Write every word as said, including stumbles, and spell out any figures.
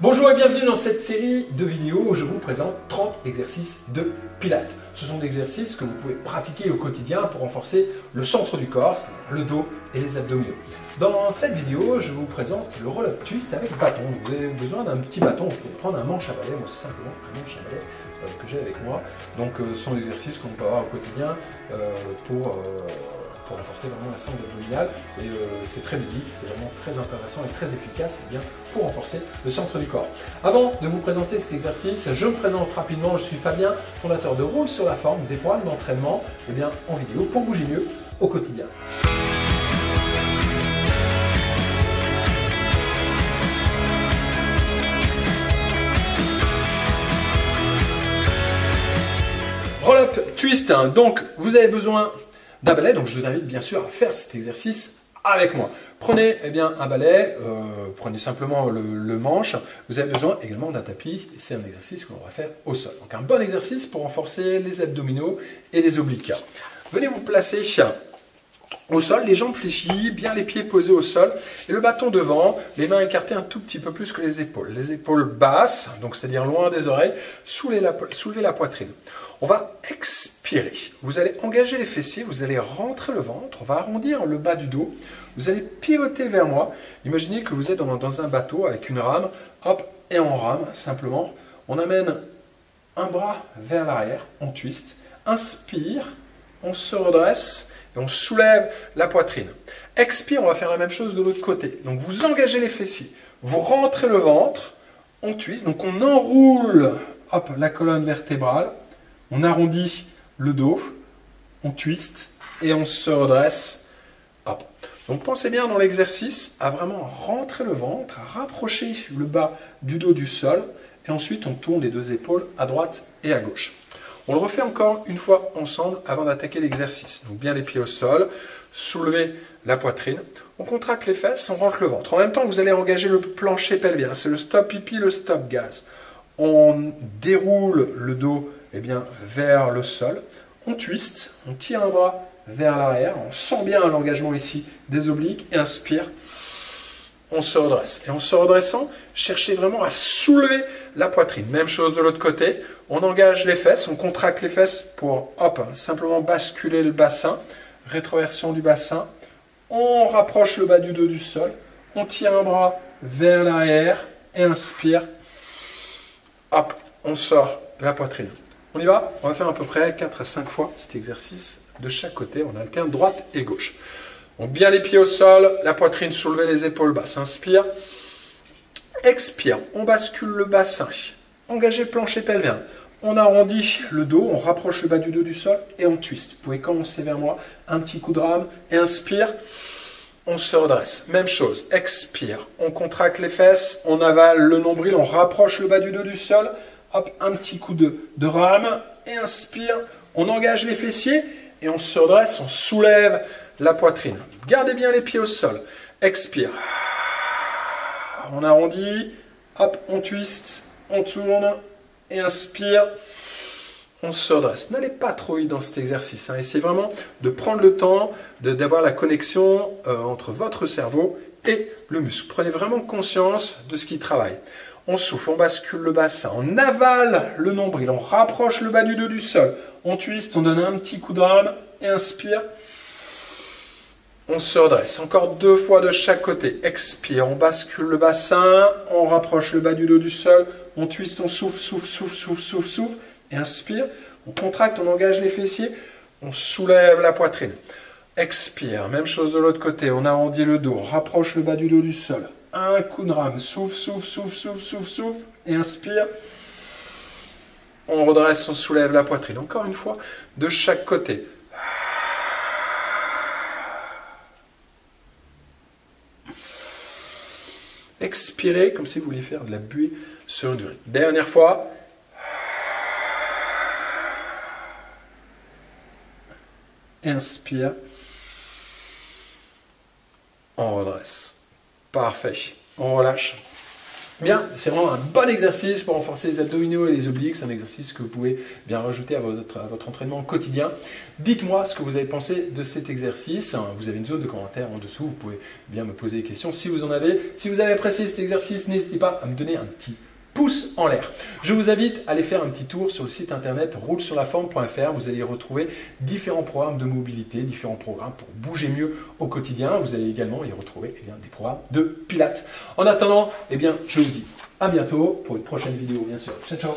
Bonjour et bienvenue dans cette série de vidéos où je vous présente trente exercices de Pilates. Ce sont des exercices que vous pouvez pratiquer au quotidien pour renforcer le centre du corps, c'est-à-dire le dos et les abdominaux. Dans cette vidéo, je vous présente le roll-up twist avec bâton. Vous avez besoin d'un petit bâton, vous pouvez prendre un manche à balai, moi c'est simplement un manche à balai euh, que j'ai avec moi. Donc euh, ce sont des exercices qu'on peut avoir au quotidien euh, pour... Euh, pour renforcer vraiment la sangle abdominale, et euh, c'est très ludique, c'est vraiment très intéressant et très efficace eh bien, pour renforcer le centre du corps. Avant de vous présenter cet exercice, je me présente rapidement, je suis Fabien, fondateur de Roule sur la forme, des programmes d'entraînement eh bien, en vidéo pour bouger mieux au quotidien. Roll-up twist, hein. Donc vous avez besoin d'un balai, donc je vous invite bien sûr à faire cet exercice avec moi. Prenez eh bien, un balai, euh, prenez simplement le, le manche, vous avez besoin également d'un tapis, c'est un exercice que l'on va faire au sol. Donc un bon exercice pour renforcer les abdominaux et les obliques. Venez vous placer au sol, les jambes fléchies, bien les pieds posés au sol, et le bâton devant, les mains écartées un tout petit peu plus que les épaules. Les épaules basses, donc c'est-à-dire loin des oreilles, soulevez la, soulevez la poitrine. On va expirer, vous allez engager les fessiers, vous allez rentrer le ventre, on va arrondir le bas du dos, vous allez pivoter vers moi. Imaginez que vous êtes dans, dans un bateau avec une rame, hop, et on rame simplement. On amène un bras vers l'arrière, on twist, inspire, on se redresse et on soulève la poitrine. Expire, on va faire la même chose de l'autre côté. Donc vous engagez les fessiers, vous rentrez le ventre, on twist, donc on enroule hop, la colonne vertébrale. On arrondit le dos, on twist et on se redresse. Hop. Donc pensez bien dans l'exercice à vraiment rentrer le ventre, à rapprocher le bas du dos du sol et ensuite on tourne les deux épaules à droite et à gauche. On le refait encore une fois ensemble avant d'attaquer l'exercice. Donc bien les pieds au sol, soulevez la poitrine, on contracte les fesses, on rentre le ventre. En même temps vous allez engager le plancher pelvien, c'est le stop pipi, le stop gaz. On déroule le dos eh bien, vers le sol, on twist, on tire un bras vers l'arrière, on sent bien l'engagement ici des obliques, et inspire, on se redresse. Et en se redressant, cherchez vraiment à soulever la poitrine. Même chose de l'autre côté, on engage les fesses, on contracte les fesses pour hop, simplement basculer le bassin, rétroversion du bassin, on rapproche le bas du dos du sol, on tire un bras vers l'arrière, et inspire, hop, on sort la poitrine. On y va, on va faire à peu près quatre à cinq fois cet exercice de chaque côté, on alterne droite et gauche. Donc bien les pieds au sol, la poitrine soulevée, les épaules basses, inspire, expire, on bascule le bassin, engagez le plancher pelvien, on arrondit le dos, on rapproche le bas du dos du sol et on twist. Vous pouvez commencer vers moi, un petit coup de rame et inspire, on se redresse. Même chose, expire, on contracte les fesses, on avale le nombril, on rapproche le bas du dos du sol. Hop, un petit coup de, de rame, et inspire, on engage les fessiers, et on se redresse, on soulève la poitrine. Gardez bien les pieds au sol, expire, on arrondit, hop, on twist, on tourne, et inspire, on se redresse. N'allez pas trop vite dans cet exercice, hein. Essayez vraiment de prendre le temps, d'avoir la connexion euh, entre votre cerveau et le muscle. Prenez vraiment conscience de ce qui travaille. On souffle, on bascule le bassin, on avale le nombril, on rapproche le bas du dos du sol, on twist, on donne un petit coup de rame et inspire, on se redresse. Encore deux fois de chaque côté, expire, on bascule le bassin, on rapproche le bas du dos du sol, on twist, on souffle, souffle, souffle, souffle, souffle, souffle et inspire, on contracte, on engage les fessiers, on soulève la poitrine. Expire, même chose de l'autre côté, on arrondit le dos, on rapproche le bas du dos du sol. Un coup de rame, souffle, souffle, souffle, souffle, souffle, souffle, et inspire. On redresse, on soulève la poitrine. Encore une fois, de chaque côté. Expirez, comme si vous vouliez faire de la buée sur une durée. Dernière fois. Inspire. On redresse. Parfait, on relâche. Bien, c'est vraiment un bon exercice pour renforcer les abdominaux et les obliques. C'est un exercice que vous pouvez bien rajouter à votre, à votre entraînement quotidien. Dites-moi ce que vous avez pensé de cet exercice. Vous avez une zone de commentaires en dessous. Vous pouvez bien me poser des questions si vous en avez. Si vous avez apprécié cet exercice, n'hésitez pas à me donner un petit pouce en l'air. Je vous invite à aller faire un petit tour sur le site internet roule sur la forme point F R. Vous allez retrouver différents programmes de mobilité, différents programmes pour bouger mieux au quotidien. Vous allez également y retrouver eh bien, des programmes de pilates. En attendant, eh bien, je vous dis à bientôt pour une prochaine vidéo, bien sûr. Ciao, ciao.